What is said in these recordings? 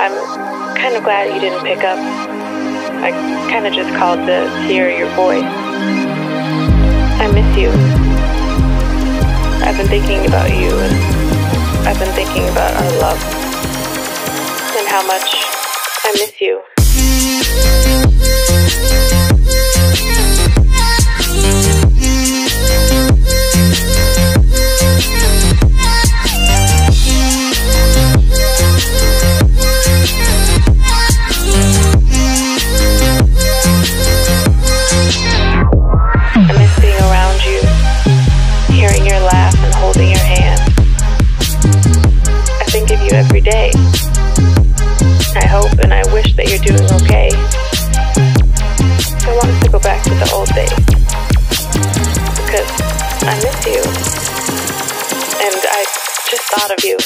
I'm kind of glad you didn't pick up. I kind of just called to hear your voice. I miss you. I've been thinking about you, and I've been thinking about our love and how much I miss you. Every day. I hope and I wish that you're doing okay. I want to go back to the old days because I miss you, and I just thought of you.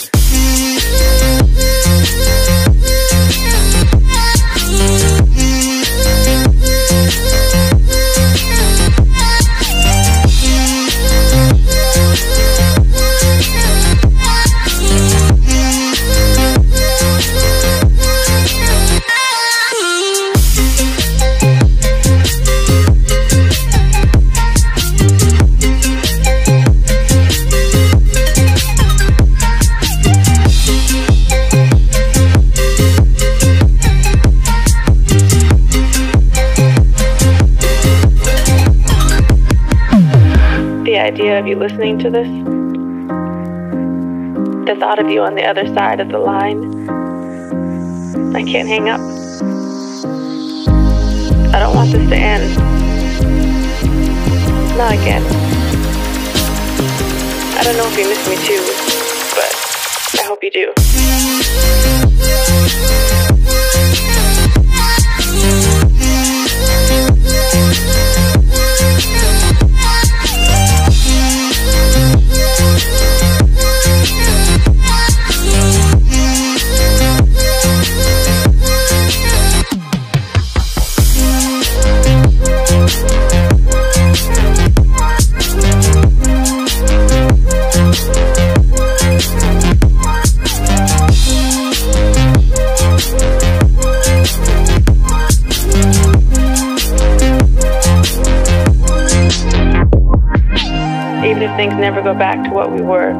Idea of you listening to this, the thought of you on the other side of the line, I can't hang up. I don't want this to end. Not again. I don't know if you miss me too, but I hope you do. Even if things never go back to what we were,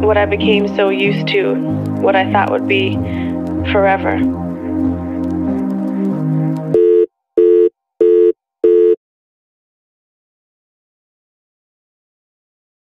what I became so used to, what I thought would be forever.